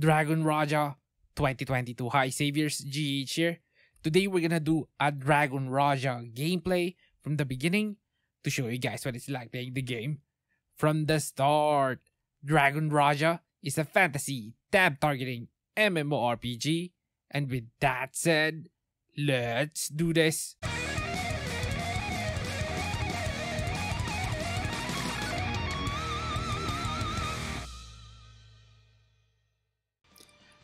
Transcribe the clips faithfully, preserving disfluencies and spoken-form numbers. Dragon Raja twenty twenty-two. Hi, Saviors G H here. Today we're gonna do a Dragon Raja gameplay from the beginning to show you guys what it's like playing the game from the start. Dragon Raja is a fantasy tab targeting M M O R P G, and with that said, let's do this.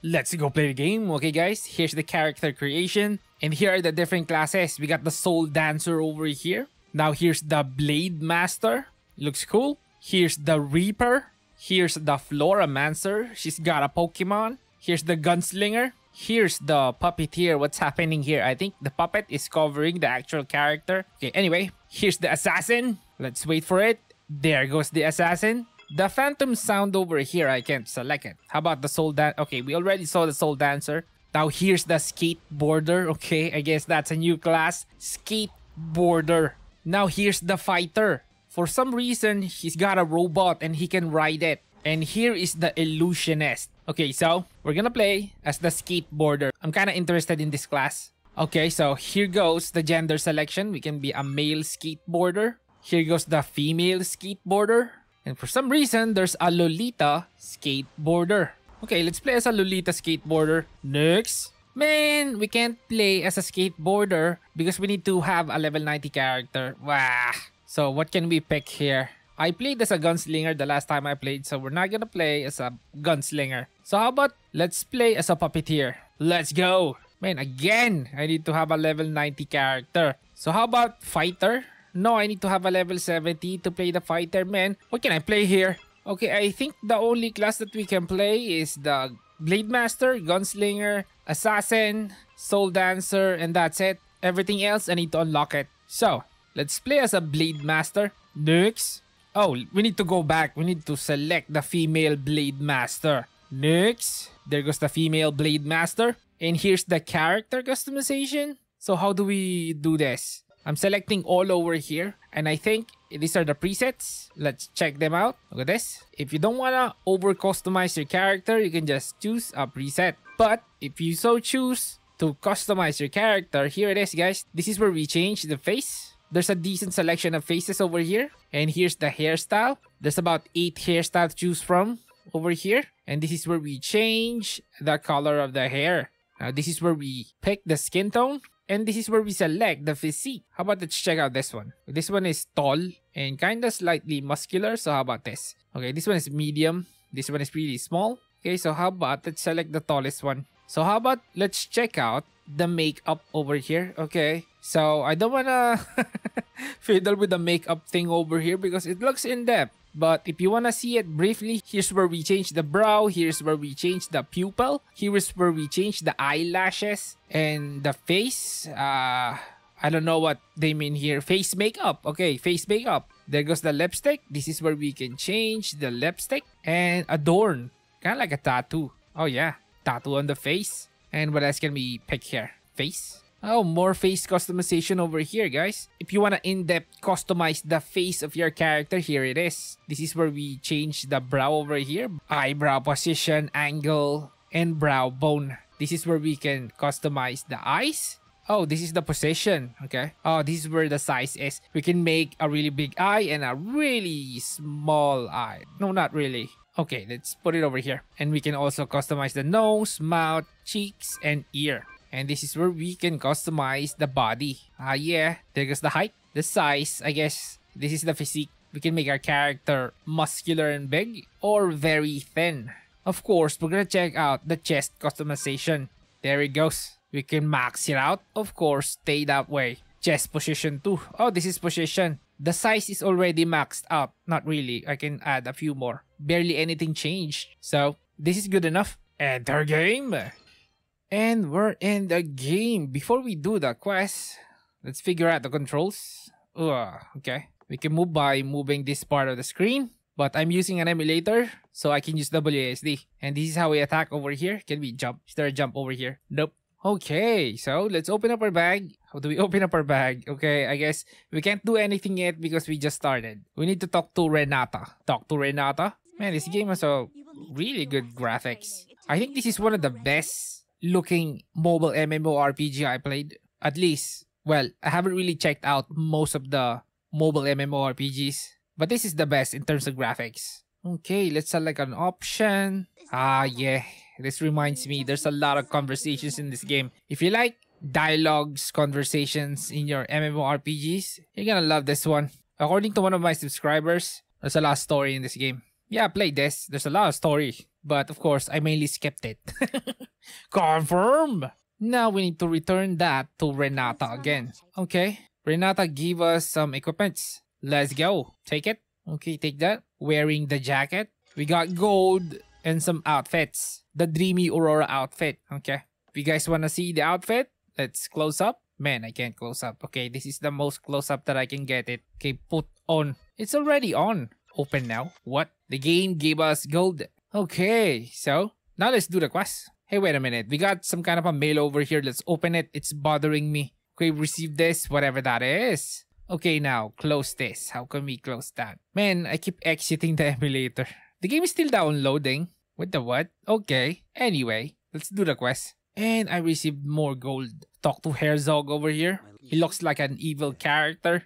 Let's go play the game. Okay guys, here's the character creation. And here are the different classes. We got the Soul Dancer over here. Now here's the Blade Master. Looks cool. Here's the Reaper. Here's the Floramancer. She's got a Pokemon. Here's the Gunslinger. Here's the Puppeteer. What's happening here? I think the puppet is covering the actual character. Okay, anyway. Here's the Assassin. Let's wait for it. There goes the Assassin. The Phantom Sound over here, I can't select it. How about the Soul Dancer? Okay, we already saw the Soul Dancer. Now here's the Skateboarder. Okay, I guess that's a new class. Skateboarder. Now here's the Fighter. For some reason, he's got a robot and he can ride it. And here is the Illusionist. Okay, so we're gonna play as the Skateboarder. I'm kind of interested in this class. Okay, so here goes the gender selection. We can be a male skateboarder. Here goes the female skateboarder. And for some reason, there's a Lolita skateboarder. Okay, let's play as a Lolita skateboarder. Next. Man, we can't play as a skateboarder because we need to have a level ninety character. Wah. So what can we pick here? I played as a gunslinger the last time I played, so we're not gonna play as a gunslinger. So how about let's play as a puppeteer. Let's go. Man, again, I need to have a level ninety character. So how about fighter? No, I need to have a level seventy to play the fighter, man. What can I play here? Okay, I think the only class that we can play is the Blade Master, Gunslinger, Assassin, Soul Dancer, and that's it. Everything else, I need to unlock it. So, let's play as a Blade Master. Next. Oh, we need to go back. We need to select the female Blade Master. Next. There goes the female Blade Master. And here's the character customization. So, how do we do this? I'm selecting all over here, and I think these are the presets. Let's check them out. Look at this. If you don't want to over customize your character, you can just choose a preset. But if you so choose to customize your character, here it is guys. This is where we change the face. There's a decent selection of faces over here. And here's the hairstyle. There's about eight hairstyles to choose from over here. And this is where we change the color of the hair. Now this is where we pick the skin tone. And this is where we select the physique. How about let's check out this one. This one is tall and kind of slightly muscular. So how about this? Okay, this one is medium. This one is pretty small. Okay, so how about let's select the tallest one. So how about let's check out the makeup over here. Okay, so I don't want to fiddle with the makeup thing over here because it looks in-depth. But if you want to see it briefly, here's where we change the brow, here's where we change the pupil, here's where we change the eyelashes and the face. Uh, I don't know what they mean here. Face makeup. Okay, face makeup. There goes the lipstick. This is where we can change the lipstick and adorn. Kind of like a tattoo. Oh yeah, tattoo on the face. And what else can we pick here? Face. Oh, more face customization over here, guys. If you want to in-depth customize the face of your character, here it is. This is where we change the brow over here. Eyebrow position, angle, and brow bone. This is where we can customize the eyes. Oh, this is the position, okay. Oh, this is where the size is. We can make a really big eye and a really small eye. No, not really. Okay, let's put it over here. And we can also customize the nose, mouth, cheeks, and ear. And this is where we can customize the body. Ah, yeah. There goes the height, the size, I guess. This is the physique. We can make our character muscular and big or very thin. Of course, we're gonna check out the chest customization. There it goes. We can max it out. Of course, stay that way. Chest position too. Oh, this is position. The size is already maxed out. Not really. I can add a few more. Barely anything changed. So, this is good enough. Enter game. And we're in the game. Before we do the quest, let's figure out the controls. Ugh, okay. We can move by moving this part of the screen. But I'm using an emulator, so I can use W A S D. And this is how we attack over here. Can we jump? Is there a jump over here? Nope. Okay, so let's open up our bag. How do we open up our bag? Okay, I guess we can't do anything yet because we just started. We need to talk to Renata. Talk to Renata. Man, this game has a really good graphics. I think this is one of the best looking mobile MMORPG I played. At least, well, I haven't really checked out most of the mobile MMORPGs, but this is the best in terms of graphics. Okay, let's select an option. Ah, yeah. This reminds me, there's a lot of conversations in this game. If you like dialogues, conversations in your MMORPGs, you're gonna love this one. According to one of my subscribers, there's a lot of story in this game. Yeah, I played this. There's a lot of story. But of course, I mainly skipped it. Confirm! Now we need to return that to Renata again. Okay. Renata, give us some equipments. Let's go. Take it. Okay, take that. Wearing the jacket. We got gold and some outfits. The Dreamy Aurora outfit. Okay. If you guys want to see the outfit, let's close up. Man, I can't close up. Okay, this is the most close up that I can get it. Okay, put on. It's already on. Open now. What? The game gave us gold. Okay, so now let's do the quest. Hey, wait a minute. We got some kind of a mail over here. Let's open it. It's bothering me. Okay, receive this, whatever that is. Okay, now close this. How can we close that? Man, I keep exiting the emulator. The game is still downloading. What the what? Okay. Anyway, let's do the quest. And I received more gold. Talk to Herzog over here. He looks like an evil character.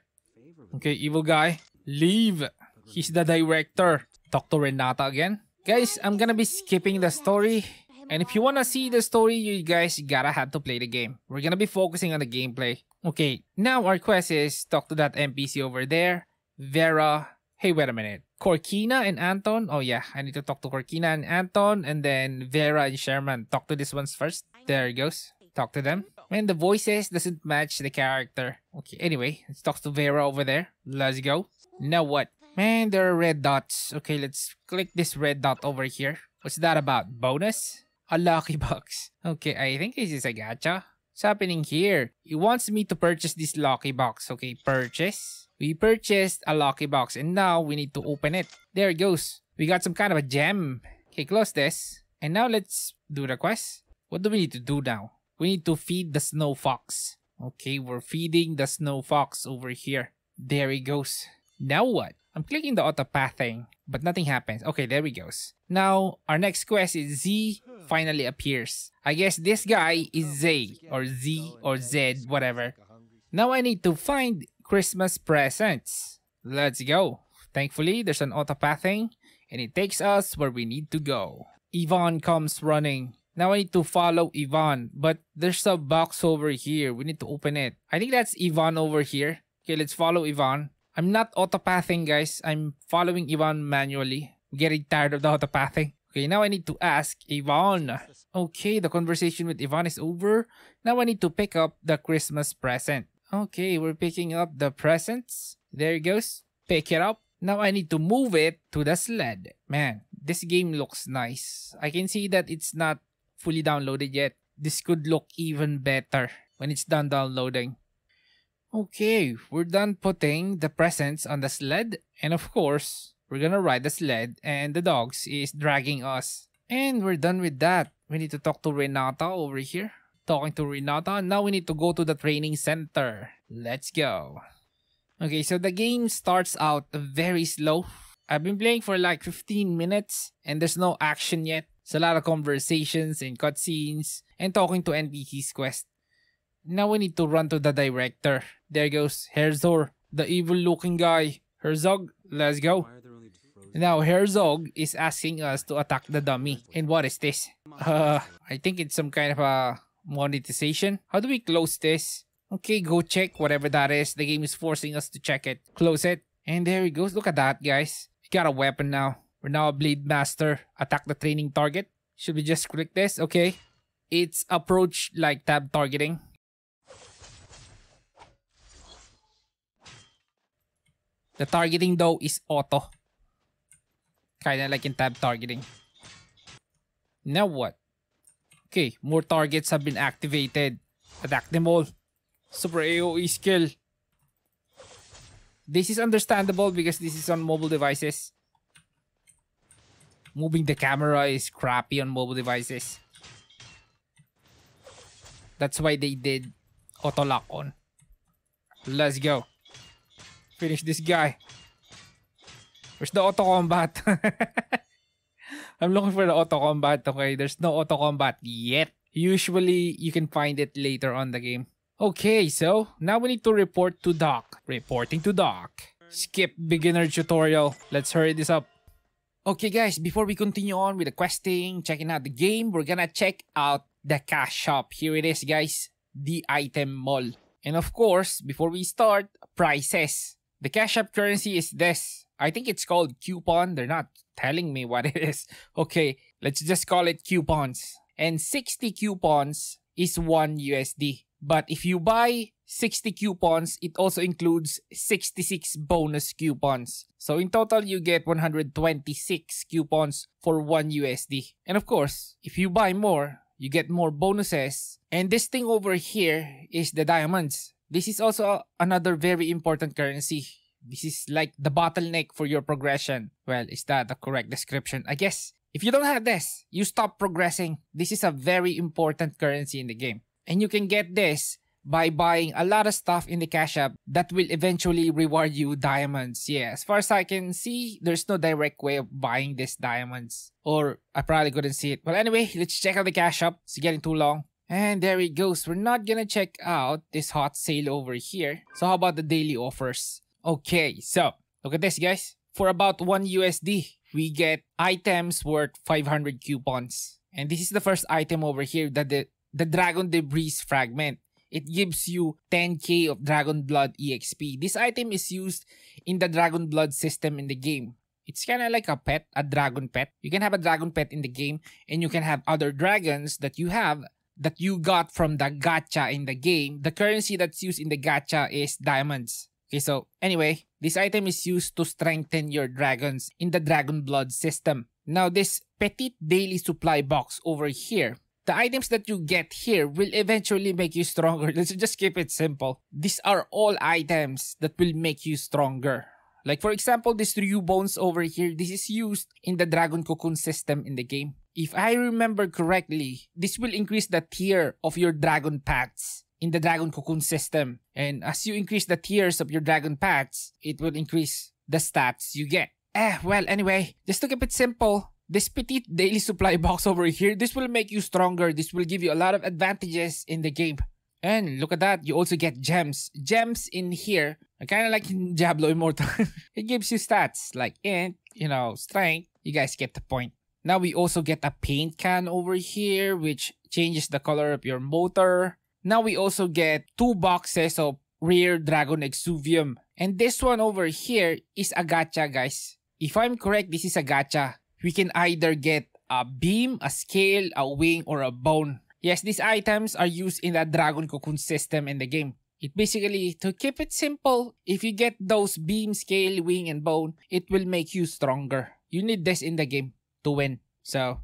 Okay, evil guy. Leave. He's the director. Talk to Renata again. Guys, I'm gonna be skipping the story. And if you wanna see the story, you guys gotta have to play the game. We're gonna be focusing on the gameplay. Okay, now our quest is talk to that N P C over there. Vera. Hey, wait a minute. Corkina and Anton. Oh yeah, I need to talk to Corkina and Anton, and then Vera and Sherman. Talk to this ones first. There it goes. Talk to them. Man, the voices doesn't match the character. Okay, anyway, let's talk to Vera over there. Let's go. Now what? Man, there are red dots. Okay, let's click this red dot over here. What's that about? Bonus? A lucky box. Okay, I think this is a gacha. What's happening here? It wants me to purchase this lucky box. Okay, purchase. We purchased a lucky box and now we need to open it. There it goes. We got some kind of a gem. Okay, close this. And now let's do the quest. What do we need to do now? We need to feed the snow fox. Okay, we're feeding the snow fox over here. There it goes. Now what? I'm clicking the autopath thing, but nothing happens. Okay, there we goes. Now, our next quest is Z finally appears. I guess this guy is Zay, or Z, or Zed, whatever. Now I need to find Christmas presents. Let's go. Thankfully, there's an autopath thing, and it takes us where we need to go. Yvonne comes running. Now I need to follow Yvonne, but there's a box over here. We need to open it. I think that's Yvonne over here. Okay, let's follow Yvonne. I'm not autopathing, guys. I'm following Ivan manually. I'm getting tired of the autopathing. Okay, now I need to ask Ivan. Okay, the conversation with Ivan is over. Now I need to pick up the Christmas present. Okay, we're picking up the presents. There it goes. Pick it up. Now I need to move it to the sled. Man, this game looks nice. I can see that it's not fully downloaded yet. This could look even better when it's done downloading. Okay, we're done putting the presents on the sled. And of course, we're gonna ride the sled and the dogs is dragging us. And we're done with that. We need to talk to Renata over here. Talking to Renata. Now we need to go to the training center. Let's go. Okay, so the game starts out very slow. I've been playing for like fifteen minutes and there's no action yet. It's a lot of conversations and cutscenes and talking to N P Cs quest. Now we need to run to the director. There goes Herzog, the evil looking guy. Herzog, let's go. Now Herzog is asking us to attack the dummy. And what is this? Uh, I think it's some kind of a monetization. How do we close this? Okay, go check whatever that is. The game is forcing us to check it. Close it. And there it goes. Look at that, guys. We got a weapon now. We're now a blade master. Attack the training target. Should we just click this? Okay. It's approach like tab targeting. The targeting though is auto. Kinda like in tab targeting. Now what? Okay, more targets have been activated. Attack them all. Super A O E skill. This is understandable because this is on mobile devices. Moving the camera is crappy on mobile devices. That's why they did auto lock on. Let's go. Finish this guy. Where's the auto combat? I'm looking for the auto combat. Okay, there's no auto combat yet. Usually, you can find it later on the game. Okay, so now we need to report to Doc. Reporting to Doc. Skip beginner tutorial. Let's hurry this up. Okay guys, before we continue on with the questing, checking out the game, we're gonna check out the cash shop. Here it is guys, the item mall. And of course, before we start, prices. The cash shop currency is this. I think it's called coupon. They're not telling me what it is. Okay, let's just call it coupons. And sixty coupons is one U S D. But if you buy sixty coupons, it also includes sixty-six bonus coupons. So in total, you get one hundred twenty-six coupons for one U S D. And of course, if you buy more, you get more bonuses. And this thing over here is the diamonds. This is also another very important currency. This is like the bottleneck for your progression. Well, is that the correct description? I guess if you don't have this, you stop progressing. This is a very important currency in the game. And you can get this by buying a lot of stuff in the cash app that will eventually reward you diamonds. Yeah, as far as I can see, there's no direct way of buying these diamonds. Or I probably couldn't see it. Well, anyway, let's check out the cash app. It's getting too long. And there it goes. We're not gonna check out this hot sale over here. So how about the daily offers? Okay, so look at this, guys. For about one U S D, we get items worth five hundred coupons. And this is the first item over here, that the, the Dragon Debris Fragment. It gives you ten K of Dragon Blood E X P. This item is used in the Dragon Blood system in the game. It's kind of like a pet, a dragon pet. You can have a dragon pet in the game, and you can have other dragons that you have that you got from the gacha in the game. The currency that's used in the gacha is diamonds. Okay, so anyway, this item is used to strengthen your dragons in the Dragon Blood system. Now, this petite daily supply box over here, the items that you get here will eventually make you stronger. Let's just keep it simple. These are all items that will make you stronger. Like for example, this Ryu Bones over here, this is used in the Dragon Cocoon system in the game. If I remember correctly, this will increase the tier of your Dragon Pacts in the Dragon Cocoon system. And as you increase the tiers of your Dragon Pacts, it will increase the stats you get. Eh, well, anyway, just to keep it simple, this petite daily supply box over here, this will make you stronger. This will give you a lot of advantages in the game. And look at that, you also get gems. Gems in here are kind of like in Diablo Immortal. It gives you stats like int, you know, strength. You guys get the point. Now we also get a paint can over here, which changes the color of your motor. Now we also get two boxes of rare Dragon Exuvium. And this one over here is a gacha, guys. If I'm correct, this is a gacha. We can either get a beam, a scale, a wing, or a bone. Yes, these items are used in the Dragon Cocoon system in the game. It basically, to keep it simple, if you get those beam, scale, wing, and bone, it will make you stronger. You need this in the game to win. So,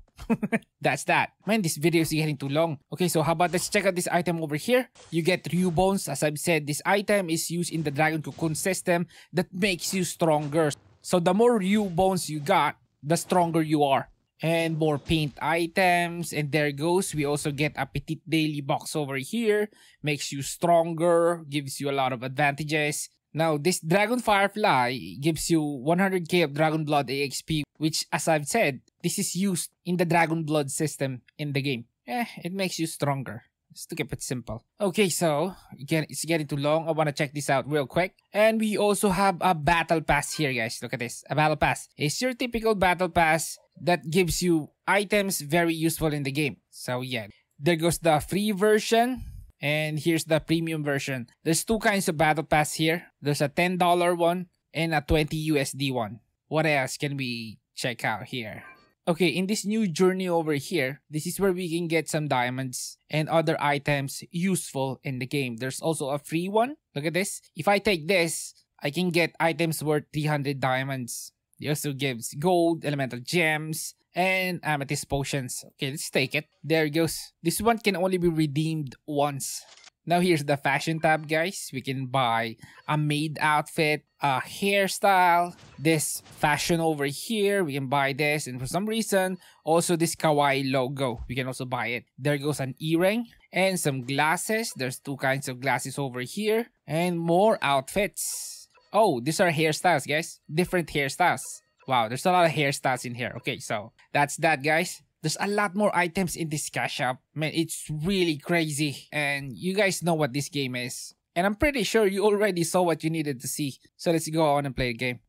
that's that. Man, this video is getting too long. Okay, so how about let's check out this item over here. You get Ryu Bones. As I've said, this item is used in the Dragon Cocoon system that makes you stronger. So, the more Ryu Bones you got, the stronger you are. And more paint items. And there goes. We also get a petite daily box over here. Makes you stronger. Gives you a lot of advantages. Now, this Dragon Firefly gives you one hundred K of Dragon Blood E X P. Which, as I've said, this is used in the Dragon Blood system in the game. Eh, it makes you stronger. Just to keep it simple. Okay, so, again, it's getting too long. I want to check this out real quick. And we also have a battle pass here, guys. Look at this. A battle pass. It's your typical battle pass that gives you items very useful in the game. So, yeah. There goes the free version. And here's the premium version. There's two kinds of battle pass here. There's a ten dollar one and a twenty U S D one. What else can we check out here? Okay, in this new journey over here, this is where we can get some diamonds and other items useful in the game. There's also a free one. Look at this. If I take this, I can get items worth three hundred diamonds. It also gives gold, elemental gems, and amethyst potions. Okay, let's take it. There it goes. This one can only be redeemed once. Now here's the fashion tab, guys. We can buy a maid outfit, a hairstyle, this fashion over here. We can buy this, and for some reason, also this kawaii logo. We can also buy it. There goes an earring and some glasses. There's two kinds of glasses over here and more outfits. Oh, these are hairstyles, guys. Different hairstyles. Wow, there's a lot of hairstyles in here. Okay, so that's that, guys. There's a lot more items in this cash shop. Man, it's really crazy. And you guys know what this game is. And I'm pretty sure you already saw what you needed to see. So let's go on and play the game.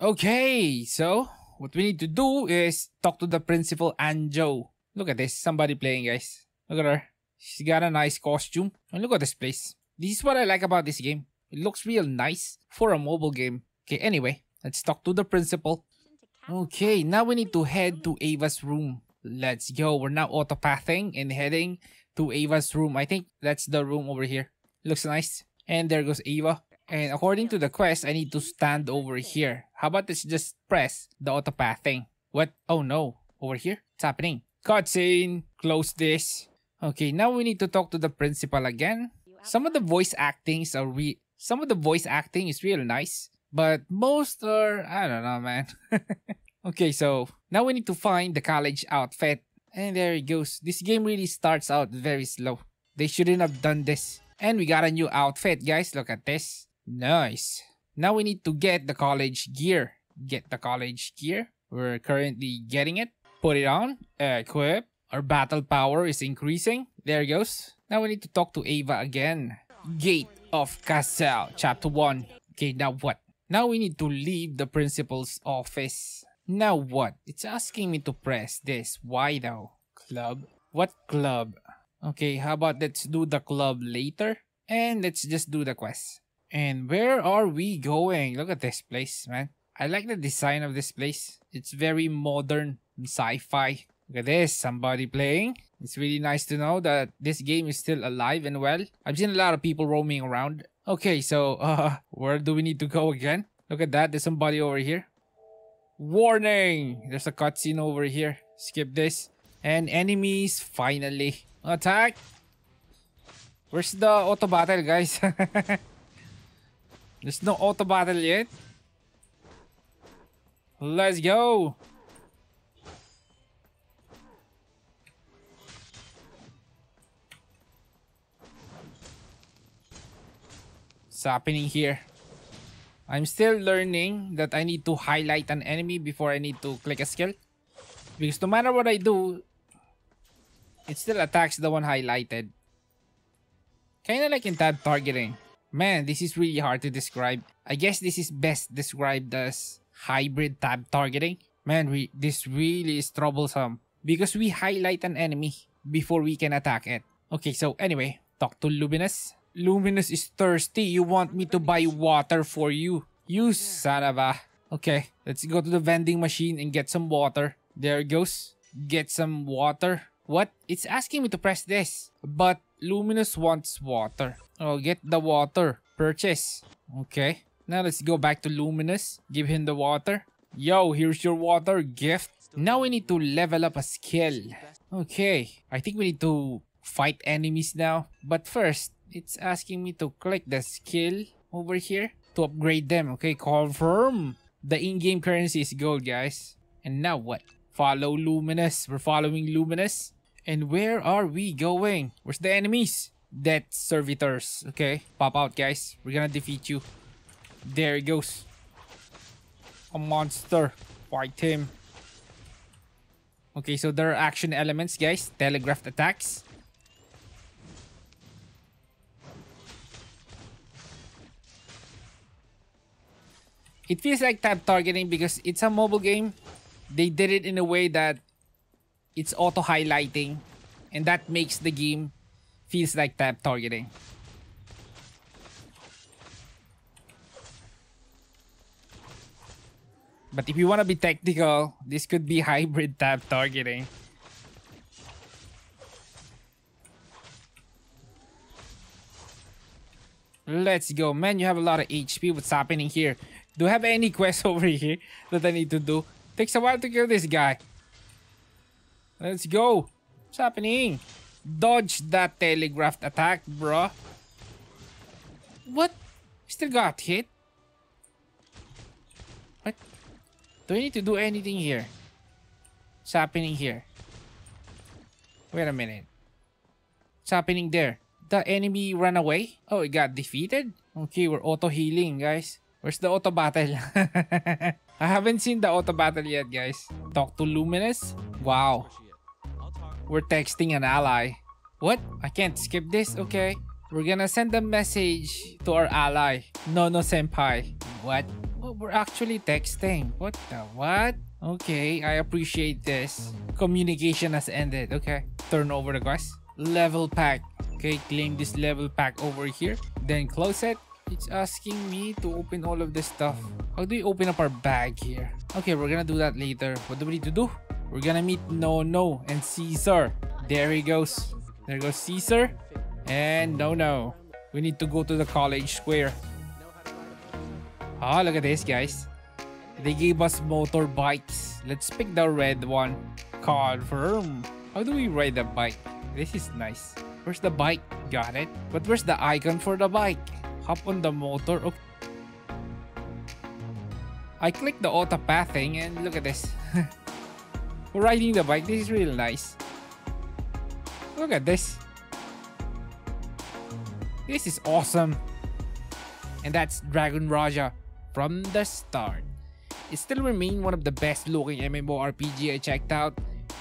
Okay, so what we need to do is talk to the principal, Anjo. Look at this. Somebody playing, guys. Look at her. She's got a nice costume. And look at this place. This is what I like about this game. It looks real nice for a mobile game. Okay, anyway, let's talk to the principal. Okay, now we need to head to Ava's room. Let's go. We're now autopathing and heading to Ava's room. I think that's the room over here. Looks nice. And there goes Ava. And according to the quest, I need to stand over here. How about this? Just press the autopath thing. What? Oh no. Over here? It's happening. Cutscene. Close this. Okay, now we need to talk to the principal again. Some of the voice actings are re- Some of the voice acting is real nice. But most are... I don't know, man. Okay, so now we need to find the college outfit. And there it goes. This game really starts out very slow. They shouldn't have done this. And we got a new outfit, guys. Look at this. Nice. Now we need to get the college gear. Get the college gear. We're currently getting it. Put it on. Equip. Our battle power is increasing. There it goes. Now we need to talk to Ava again. Gate of Castle, Chapter one. Okay, now what? Now we need to leave the principal's office. Now what? It's asking me to press this. Why though? Club? What club? Okay, how about let's do the club later? And let's just do the quest. And where are we going? Look at this place, man. I like the design of this place. It's very modern sci-fi. Look at this, somebody playing. It's really nice to know that this game is still alive and well. I've seen a lot of people roaming around. Okay, so uh, where do we need to go again? Look at that, there's somebody over here. Warning! There's a cutscene over here. Skip this. And enemies, finally. Attack! Where's the auto battle, guys? There's no auto battle yet. Let's go! What's happening here? I'm still learning that I need to highlight an enemy before I need to click a skill. Because no matter what I do, it still attacks the one highlighted. Kinda like in tab targeting. Man, this is really hard to describe. I guess this is best described as hybrid tab targeting. Man, we, this really is troublesome. Because we highlight an enemy before we can attack it. Okay, so anyway, talk to Luminous. Luminous is thirsty. You want me to buy water for you. You son of a... Okay, let's go to the vending machine and get some water. There it goes. Get some water. What? It's asking me to press this. But Luminous wants water. Oh, get the water. Purchase. Okay. Now let's go back to Luminous. Give him the water. Yo, here's your water gift. Now we need to level up a skill. Okay. I think we need to fight enemies now. But first... It's asking me to click the skill over here to upgrade them. Okay, confirm. The in-game currency is gold, guys. And now what? Follow Luminous. We're following Luminous. And where are we going? Where's the enemies? Death servitors. Okay, pop out, guys. We're gonna defeat you. There it goes. A monster. Fight him. Okay, so there are action elements, guys. Telegraphed attacks. It feels like tab targeting because it's a mobile game. They did it in a way that it's auto-highlighting. And that makes the game feels like tab targeting. But if you want to be technical, this could be hybrid tab targeting. Let's go. Man, you have a lot of H P. What's happening here? Do I have any quests over here that I need to do? Takes a while to kill this guy. Let's go. What's happening? Dodge that telegraphed attack, bro. What? Still got hit? What? Do I need to do anything here? What's happening here? Wait a minute. What's happening there? The enemy ran away? Oh, it got defeated? Okay, we're auto-healing, guys. Where's the auto battle? I haven't seen the auto battle yet, guys. Talk to Luminous? Wow. We're texting an ally. What? I can't skip this? Okay. We're gonna send a message to our ally, Nono Senpai. What? Oh, we're actually texting. What the what? Okay, I appreciate this. Communication has ended. Okay. Turn over the quest. Level pack. Okay, claim this level pack over here. Then close it. It's asking me to open all of this stuff. How do we open up our bag here? Okay, we're gonna do that later. What do we need to do? We're gonna meet Nono and Caesar. There he goes. There goes Caesar. And Nono. We need to go to the college square. Oh, look at this, guys. They gave us motorbikes. Let's pick the red one. Confirm. How do we ride the bike? This is nice. Where's the bike? Got it. But where's the icon for the bike? Hop on the motor. Okay. I clicked the auto pathing and look at this. We're riding the bike. This is really nice. Look at this. This is awesome. And that's Dragon Raja from the start. It still remains one of the best looking MMORPG I checked out.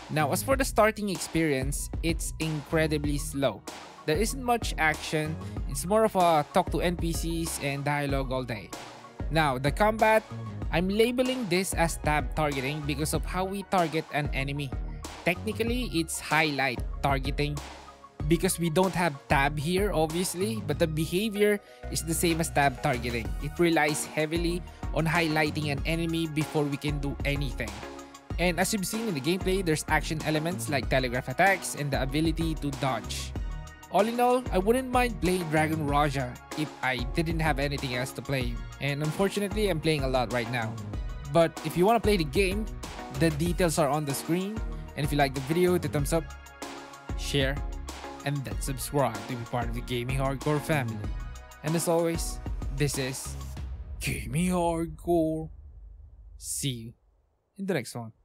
Now, as for the starting experience, it's incredibly slow. There isn't much action, it's more of a talk to N P Cs and dialogue all day. Now, the combat, I'm labeling this as tab targeting because of how we target an enemy. Technically, it's highlight targeting because we don't have tab here, obviously, but the behavior is the same as tab targeting. It relies heavily on highlighting an enemy before we can do anything. And as you've seen in the gameplay, there's action elements like telegraph attacks and the ability to dodge. All in all, I wouldn't mind playing Dragon Raja if I didn't have anything else to play. And unfortunately, I'm playing a lot right now. But if you want to play the game, the details are on the screen. And if you like the video, hit the thumbs up, share, and then subscribe to be part of the Gaming Hardcore family. And as always, this is Gaming Hardcore. See you in the next one.